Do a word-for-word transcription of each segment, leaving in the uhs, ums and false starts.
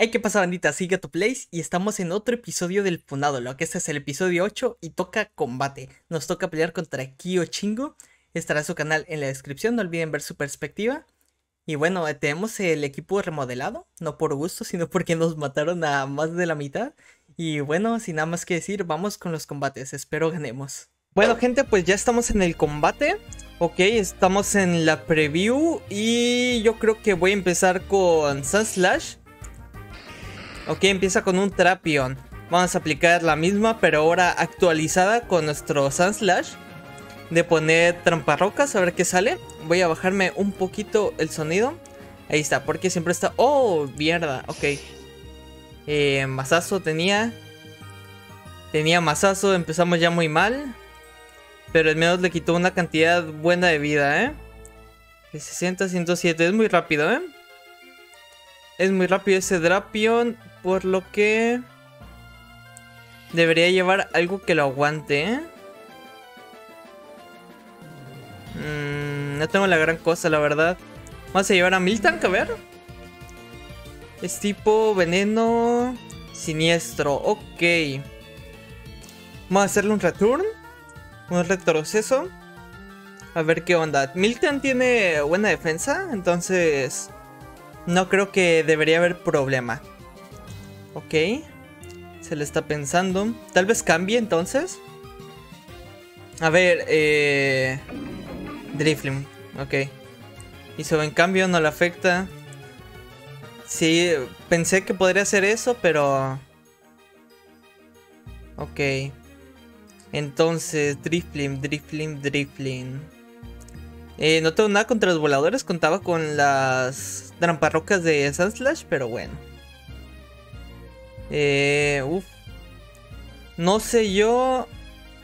Hey, ¿qué pasa, bandita? Soy Gato Plays y estamos en otro episodio del Funadolocke. Este es el episodio ocho y toca combate. Nos toca pelear contra Kyo Chingo. Estará su canal en la descripción, no olviden ver su perspectiva. Y bueno, tenemos el equipo remodelado, no por gusto, sino porque nos mataron a más de la mitad. Y bueno, sin nada más que decir, vamos con los combates, espero ganemos. Bueno, gente, pues ya estamos en el combate. Ok, estamos en la preview y yo creo que voy a empezar con Sunslash. Ok, empieza con un Trapion. Vamos a aplicar la misma, pero ahora actualizada con nuestro Sunslash. De poner tramparrocas, a ver qué sale. Voy a bajarme un poquito el sonido. Ahí está, porque siempre está... ¡Oh, mierda! Ok. Eh, mazazo tenía. Tenía mazazo, empezamos ya muy mal. Pero al menos le quitó una cantidad buena de vida, ¿eh? De sesenta a ciento siete, es muy rápido, ¿eh? Es muy rápido ese Drapion, por lo que debería llevar algo que lo aguante, ¿eh? Mm, no tengo la gran cosa, la verdad. Vamos a llevar a Miltank, a ver. Es tipo veneno siniestro, ok. Vamos a hacerle un return, un retroceso. A ver qué onda. Miltank tiene buena defensa, entonces... no creo que debería haber problema. Ok. Se le está pensando. Tal vez cambie entonces. A ver, eh... Drifloon. Ok. Hizo buen cambio, no le afecta. Sí, pensé que podría hacer eso, pero... ok. Entonces, Drifloon, Drifloon, Drifloon. Eh, no tengo nada contra los voladores, contaba con las tramparrocas de Sunslash, pero bueno. Eh, uf. No sé yo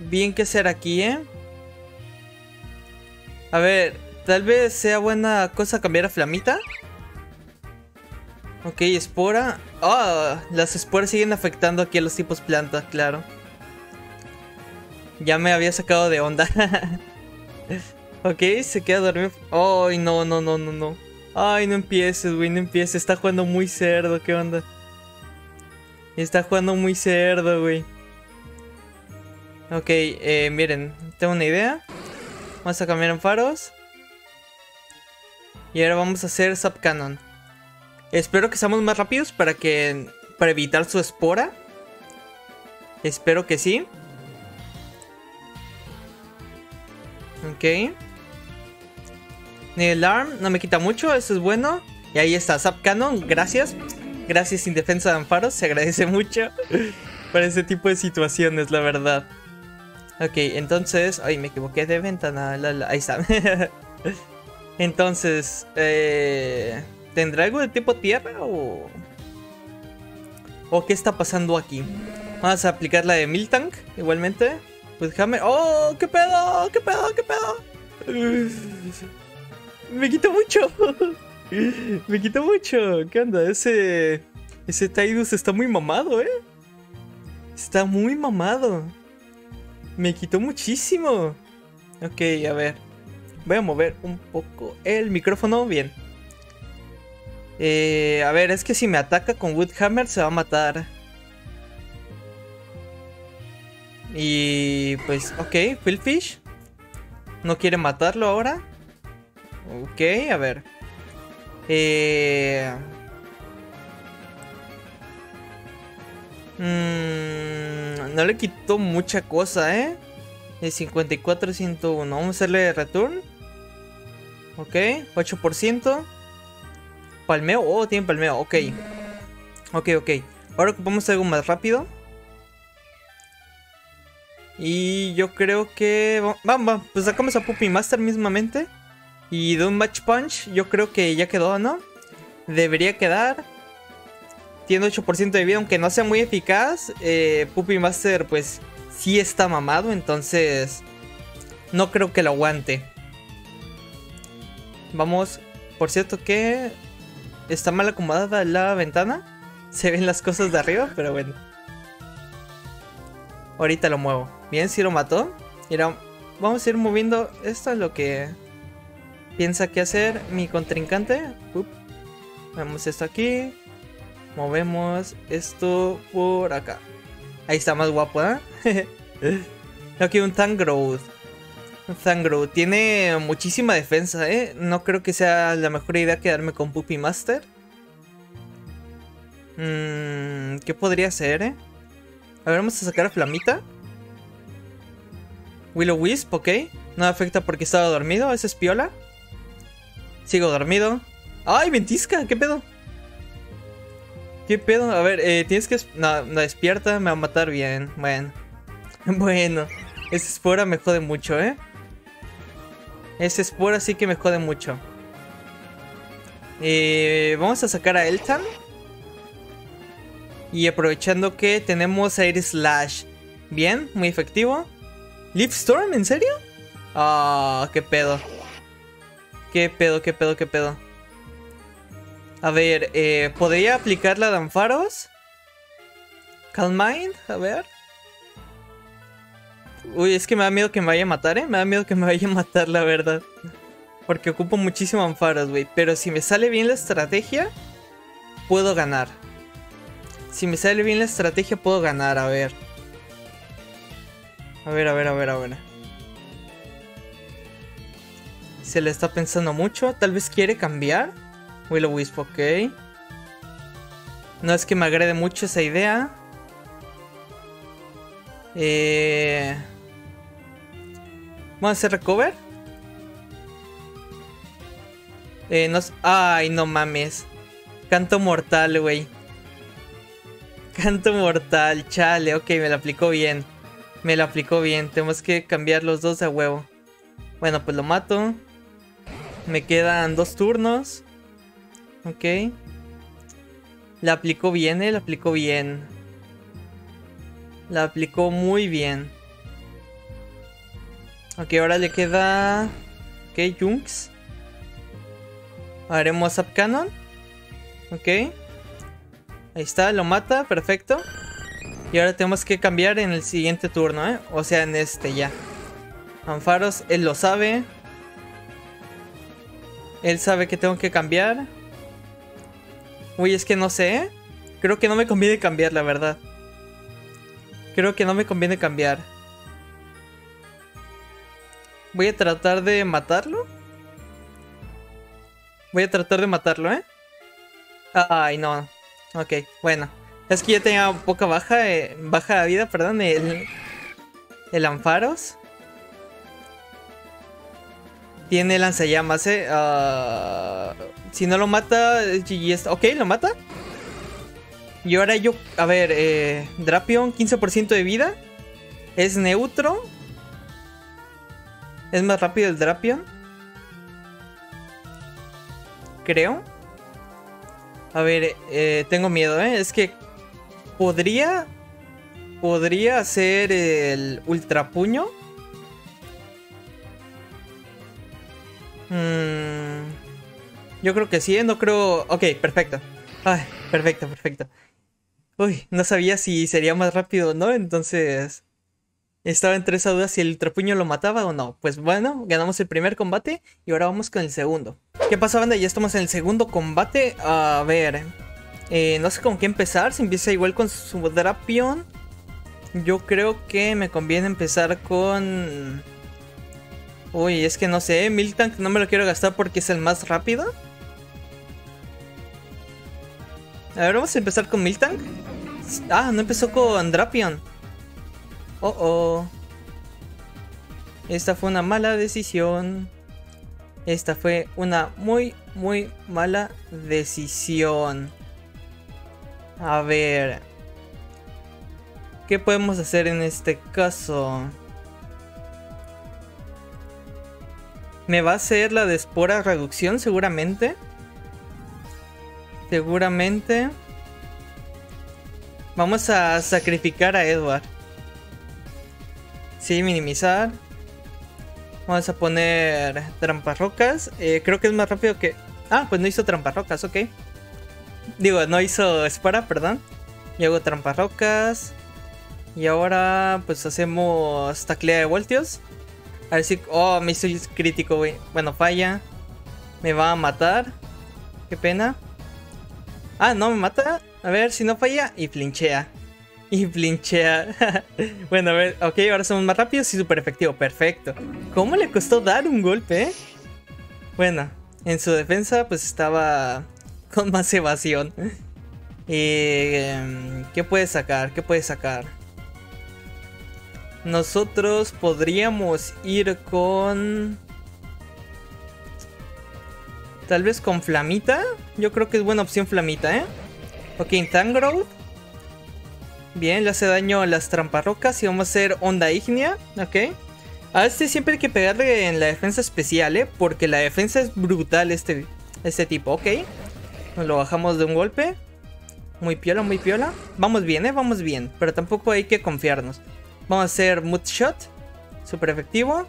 bien qué hacer aquí, ¿eh? A ver, tal vez sea buena cosa cambiar a Flamita. Ok, espora. Ah, oh, las esporas siguen afectando aquí a los tipos plantas, claro. Ya me había sacado de onda. Ok, se queda dormido. Ay, no, no, no, no, no. Ay, no empieces, güey, no empieces. Está jugando muy cerdo, ¿qué onda? Está jugando muy cerdo, güey. Ok, eh, miren, tengo una idea. Vamos a cambiar en faros. Y ahora vamos a hacer Zap Cannon. Espero que seamos más rápidos para que... para evitar su espora. Espero que sí. Ok. Nail Arm, no me quita mucho, eso es bueno. Y ahí está, Zap Cannon, gracias. Gracias Sin Defensa de Amparo, se agradece mucho para este tipo de situaciones, la verdad. Ok, entonces... ay, me equivoqué de ventana, la, la, ahí está. Entonces, eh, ¿tendrá algo de tipo tierra o...? ¿O qué está pasando aquí? Vamos a aplicar la de Miltank, igualmente. Pues Hammer... ¡oh! ¡Qué pedo! ¡Qué pedo! ¡Qué pedo! Me quitó mucho. Me quitó mucho. ¿Qué onda? Ese... ese Tidus está muy mamado, ¿eh? Está muy mamado. Me quitó muchísimo. Ok, a ver. Voy a mover un poco el micrófono. Bien. Eh, a ver, es que si me ataca con Woodhammer se va a matar. Y pues, ok, Quillfish. No quiere matarlo ahora. Ok, a ver. Eh... Mm, no le quitó mucha cosa, ¿eh? El cincuenta y cuatro ciento uno. Vamos a hacerle return. Ok, ocho por ciento. Palmeo. Oh, tiene palmeo. Ok. Ok, ok. Ahora ocupamos algo más rápido. Y yo creo que... vamos, pues sacamos a Puppy Master mismamente. Y de un Match Punch yo creo que ya quedó, ¿no? Debería quedar. Tiene ocho por ciento de vida, aunque no sea muy eficaz. eh, Puppy Master pues sí está mamado, entonces no creo que lo aguante. Vamos, por cierto que está mal acomodada la ventana. Se ven las cosas de arriba, pero bueno. Ahorita lo muevo. Bien, sí lo mató. Mira, vamos a ir moviendo. Esto es lo que piensa que hacer mi contrincante. Uf. Vemos esto aquí. movemos esto por acá. Ahí está más guapo, ¿eh? Aquí un Tangrowth. Un Tangrowth. Tiene muchísima defensa, ¿eh? No creo que sea la mejor idea quedarme con Puppy Master. Mm, ¿Qué podría hacer, eh? A ver, vamos a sacar a Flamita. Will-O-Wisp, ok. No me afecta porque estaba dormido. Ese es piola. Sigo dormido. ¡Ay, ventisca! ¿Qué pedo? ¿Qué pedo? A ver, eh, tienes que... No, no, despierta. Me va a matar bien. Bueno. Bueno. Esa espora me jode mucho, ¿eh? Esa espora sí que me jode mucho. Eh, vamos a sacar a Eltan. Y aprovechando que tenemos Air Slash. Bien, muy efectivo. ¿Leaf Storm? ¿En serio? Ah, oh, qué pedo. Qué pedo, qué pedo, qué pedo. A ver, eh, ¿podría aplicar la Danfaros? Calm Mind, a ver. Uy, es que me da miedo que me vaya a matar, ¿eh? Me da miedo que me vaya a matar, la verdad. Porque ocupo muchísimo Danfaros, güey. Pero si me sale bien la estrategia, puedo ganar. Si me sale bien la estrategia, puedo ganar, a ver. A ver, a ver, a ver, a ver. Se le está pensando mucho. Tal vez quiere cambiar. Will-O-Wisp, ok. No es que me agrade mucho esa idea. Eh... Vamos a hacer recover. Eh, nos... Ay, no mames. Canto mortal, güey. Canto mortal, chale. Ok, me la aplicó bien. Me la aplicó bien. Tenemos que cambiar los dos de huevo. Bueno, pues lo mato. Me quedan dos turnos. Ok. La aplicó bien, eh. La aplicó bien. La aplicó muy bien. Ok, ahora le queda... Ok, Junx. Haremos Zap Cannon. Ok. Ahí está, lo mata, perfecto. Y ahora tenemos que cambiar en el siguiente turno, ¿eh? O sea, en este ya. Danfaros, él lo sabe. Él sabe que tengo que cambiar. Uy, es que no sé, ¿eh? Creo que no me conviene cambiar, la verdad. Creo que no me conviene cambiar. Voy a tratar de matarlo. Voy a tratar de matarlo, ¿eh? Ay, no. Ok, bueno. Es que ya tenía poca baja, eh, baja de vida, perdón, el, el Danfaros. Tiene lanzallamas, eh. Uh, si no lo mata, G G está. Ok, lo mata. Y ahora yo, a ver, eh, Drapion, quince por ciento de vida. Es neutro. Es más rápido el Drapion. Creo. A ver, eh, tengo miedo, ¿eh? Es que podría... Podría hacer el ultrapuño. Mm, yo creo que sí, ¿eh? No creo... Ok, perfecto. Ay, perfecto, perfecto. Uy, no sabía si sería más rápido o no, entonces... Estaba entre esa duda si el ultrapuño lo mataba o no. Pues bueno, ganamos el primer combate y ahora vamos con el segundo. ¿Qué pasa, banda? Ya estamos en el segundo combate. A ver... Eh, no sé con qué empezar. Si empieza igual con su Drapion, yo creo que me conviene empezar con... Uy, es que no sé. Miltank no me lo quiero gastar porque es el más rápido. A ver, vamos a empezar con Miltank. Ah, no empezó con Drapion. Oh, oh. Esta fue una mala decisión. Esta fue una muy, muy mala decisión. A ver. ¿Qué podemos hacer en este caso? Me va a hacer la de espora reducción seguramente. Seguramente. Vamos a sacrificar a Edward. Sí, minimizar. Vamos a poner trampas rocas. Eh, creo que es más rápido que... Ah, pues no hizo trampas rocas, ok. Digo, no hizo espara, perdón. Y hago trampas rocas. Y ahora pues hacemos taclea de voltios. A ver si... Oh, me hizo crítico, güey. Bueno, falla. Me va a matar. Qué pena. Ah, no, me mata. A ver, si no falla, y flinchea. Y flinchea. Bueno, a ver, ok, ahora somos más rápidos y súper efectivo. Perfecto. ¿Cómo le costó dar un golpe, eh? Bueno, en su defensa, pues estaba con más evasión. Eh, ¿Qué puede sacar? ¿Qué puede sacar? Nosotros podríamos ir con... Tal vez con Flamita. Yo creo que es buena opción Flamita, ¿eh? Ok, Tangrowth. Bien, le hace daño a las tramparrocas. Y vamos a hacer Onda Ígnea. Ok. A este siempre hay que pegarle en la defensa especial, ¿eh? Porque la defensa es brutal este, este tipo. Ok. Nos lo bajamos de un golpe. Muy piola, muy piola. Vamos bien, ¿eh? Vamos bien. Pero tampoco hay que confiarnos. Vamos a hacer Mudshot. Súper efectivo.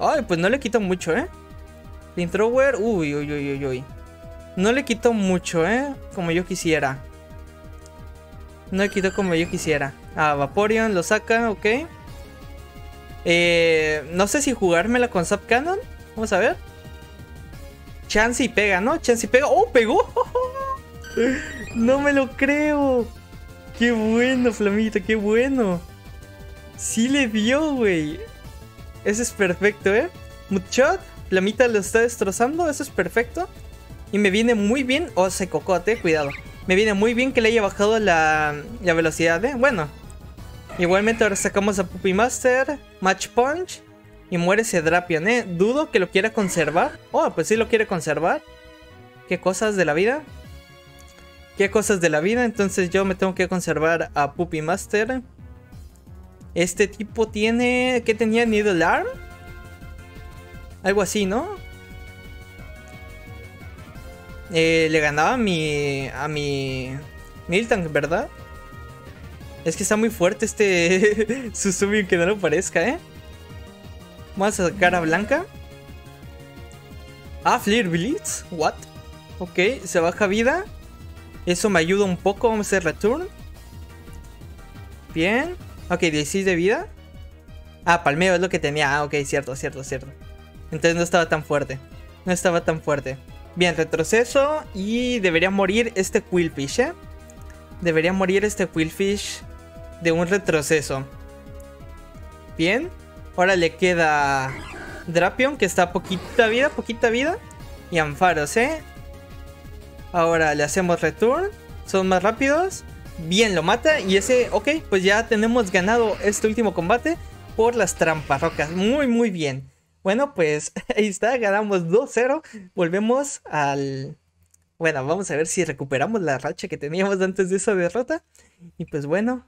Ay, pues no le quito mucho, ¿eh? Flint Thrower. Uy, uy, uy, uy, uy. No le quito mucho, ¿eh? Como yo quisiera. No le quito como yo quisiera. Ah, Vaporeon lo saca, ok. Eh, no sé si jugármela con Zap Cannon. Vamos a ver. Chance y pega, ¿no? Chance y pega. ¡Oh, pegó! No me lo creo. Qué bueno, Flamita, qué bueno. Sí le dio, güey. Eso es perfecto, ¿eh? Mudshot. Flamita lo está destrozando. Eso es perfecto. Y me viene muy bien. Oh, se cocote, cuidado. Me viene muy bien que le haya bajado la, la velocidad, ¿eh? Bueno. Igualmente ahora sacamos a Puppy Master. Match Punch. Y muere ese Drapion, ¿eh? Dudo que lo quiera conservar. Oh, pues sí lo quiere conservar. Qué cosas de la vida. Qué cosas de la vida. Entonces yo me tengo que conservar a Puppy Master. Este tipo tiene... ¿Qué tenía? Needle Arm. Algo así, ¿no? Eh, le ganaba a mi... A mi... Miltank, ¿verdad? Es que está muy fuerte este... Susubi, que no lo parezca, ¿eh? Vamos a sacar a Blanca. Ah, Flare Blitz. What? Ok, se baja vida. Eso me ayuda un poco. Vamos a hacer Return. Bien. Ok, dieciséis de vida. Ah, palmeo es lo que tenía. Ah, ok, cierto, cierto, cierto. Entonces no estaba tan fuerte. No estaba tan fuerte. Bien, retroceso. Y debería morir este Quillfish, ¿eh? Debería morir este Quillfish de un retroceso. Bien. Ahora le queda Drapion, que está a poquita vida, poquita vida. Y Ampharos, ¿eh? Ahora le hacemos Return. Son más rápidos. Bien, lo mata. Y ese... Ok, pues ya tenemos ganado este último combate por las tramparrocas. Muy, muy bien. Bueno, pues ahí está, ganamos dos cero, volvemos al... Bueno, vamos a ver si recuperamos la racha que teníamos antes de esa derrota. Y pues bueno,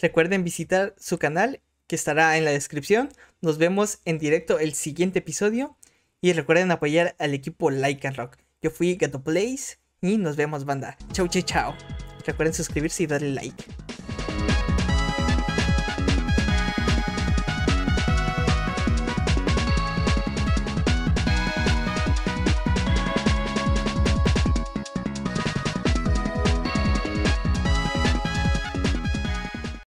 recuerden visitar su canal que estará en la descripción. Nos vemos en directo el siguiente episodio y recuerden apoyar al equipo Lycanroc. Yo fui Gato Plays y nos vemos, banda. Chau, chau, chau. Recuerden suscribirse y darle like.